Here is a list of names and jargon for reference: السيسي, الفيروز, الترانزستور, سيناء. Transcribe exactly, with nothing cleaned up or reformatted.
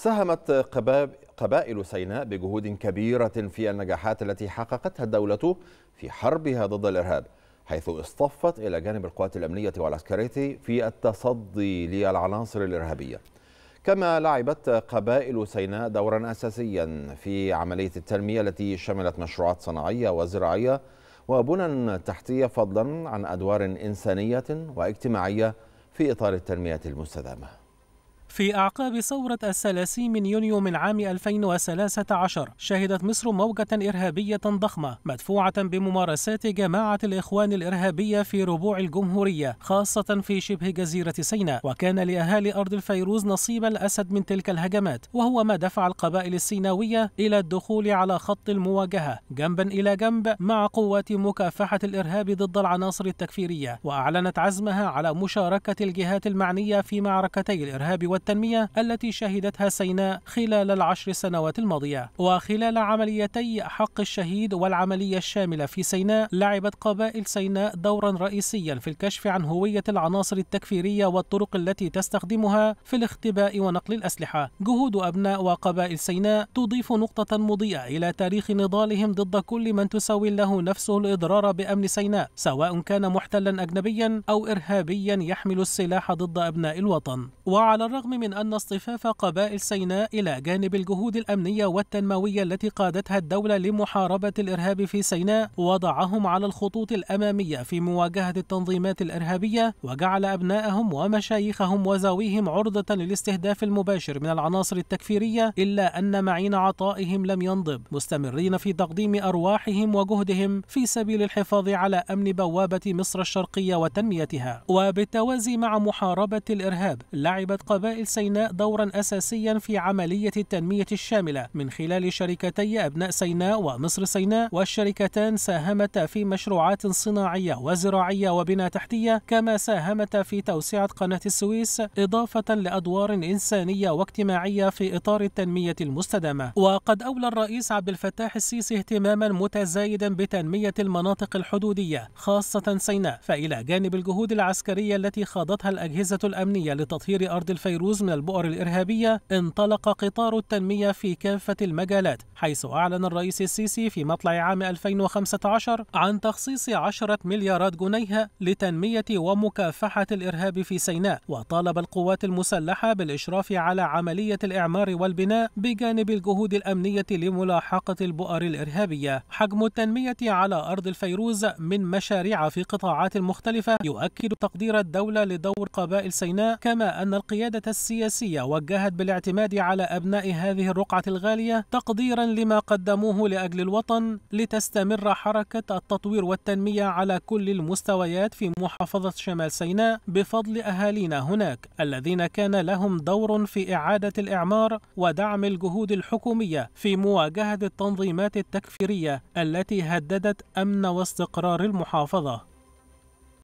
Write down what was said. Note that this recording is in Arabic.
ساهمت قبائل سيناء بجهود كبيرة في النجاحات التي حققتها الدولة في حربها ضد الإرهاب، حيث اصطفت إلى جانب القوات الأمنية والعسكرية في التصدي للعناصر الإرهابية. كما لعبت قبائل سيناء دورا أساسيا في عملية التنمية التي شملت مشروعات صناعية وزراعية وبنى تحتية، فضلا عن أدوار إنسانية واجتماعية في إطار التنمية المستدامة. في أعقاب ثورة الثلاثين من يونيو من عام ألفين وثلاثة عشر شهدت مصر موجة إرهابية ضخمة مدفوعة بممارسات جماعة الإخوان الإرهابية في ربوع الجمهورية، خاصة في شبه جزيرة سيناء. وكان لأهالي أرض الفيروز نصيب الأسد من تلك الهجمات، وهو ما دفع القبائل السيناوية إلى الدخول على خط المواجهة جنبا إلى جنب مع قوات مكافحة الإرهاب ضد العناصر التكفيرية، وأعلنت عزمها على مشاركة الجهات المعنية في معركتي الإرهاب والتنمية التنمية التي شهدتها سيناء خلال العشر سنوات الماضية. وخلال عمليتي حق الشهيد والعملية الشاملة في سيناء، لعبت قبائل سيناء دورا رئيسيا في الكشف عن هوية العناصر التكفيرية والطرق التي تستخدمها في الاختباء ونقل الأسلحة. جهود أبناء وقبائل سيناء تضيف نقطة مضيئة إلى تاريخ نضالهم ضد كل من تسول له نفسه الإضرار بأمن سيناء، سواء كان محتلا أجنبيا أو إرهابيا يحمل السلاح ضد أبناء الوطن. وعلى الرغم من أن اصطفاف قبائل سيناء إلى جانب الجهود الأمنية والتنموية التي قادتها الدولة لمحاربة الإرهاب في سيناء وضعهم على الخطوط الأمامية في مواجهة التنظيمات الإرهابية، وجعل أبنائهم ومشايخهم وذويهم عرضة للاستهداف المباشر من العناصر التكفيرية، إلا أن معين عطائهم لم ينضب، مستمرين في تقديم أرواحهم وجهدهم في سبيل الحفاظ على أمن بوابة مصر الشرقية وتنميتها. وبالتوازي مع محاربة الإرهاب، لعبت قبائل سيناء دورا أساسيا في عملية التنمية الشاملة من خلال شركتي أبناء سيناء ومصر سيناء، والشركتان ساهمتا في مشروعات صناعية وزراعية وبناء تحتية، كما ساهمتا في توسعة قناة السويس، إضافة لأدوار إنسانية واجتماعية في إطار التنمية المستدامة. وقد أولى الرئيس عبد الفتاح السيسي اهتماما متزايدا بتنمية المناطق الحدودية خاصة سيناء، فإلى جانب الجهود العسكرية التي خاضتها الأجهزة الأمنية لتطهير أرض الفيروز من البؤر الإرهابية، انطلق قطار التنمية في كافة المجالات، حيث أعلن الرئيس السيسي في مطلع عام ألفين وخمسة عشر عن تخصيص عشرة مليارات جنيه لتنمية ومكافحة الإرهاب في سيناء، وطالب القوات المسلحة بالإشراف على عملية الإعمار والبناء بجانب الجهود الأمنية لملاحقة البؤر الإرهابية. حجم التنمية على أرض الفيروز من مشاريع في قطاعات مختلفة يؤكد تقدير الدولة لدور قبائل سيناء، كما أن القيادة السياسية وجهت بالاعتماد على أبناء هذه الرقعة الغالية تقديرا لما قدموه لأجل الوطن، لتستمر حركة التطوير والتنمية على كل المستويات في محافظة شمال سيناء بفضل أهالينا هناك الذين كان لهم دور في إعادة الإعمار ودعم الجهود الحكومية في مواجهة التنظيمات التكفيرية التي هددت أمن واستقرار المحافظة.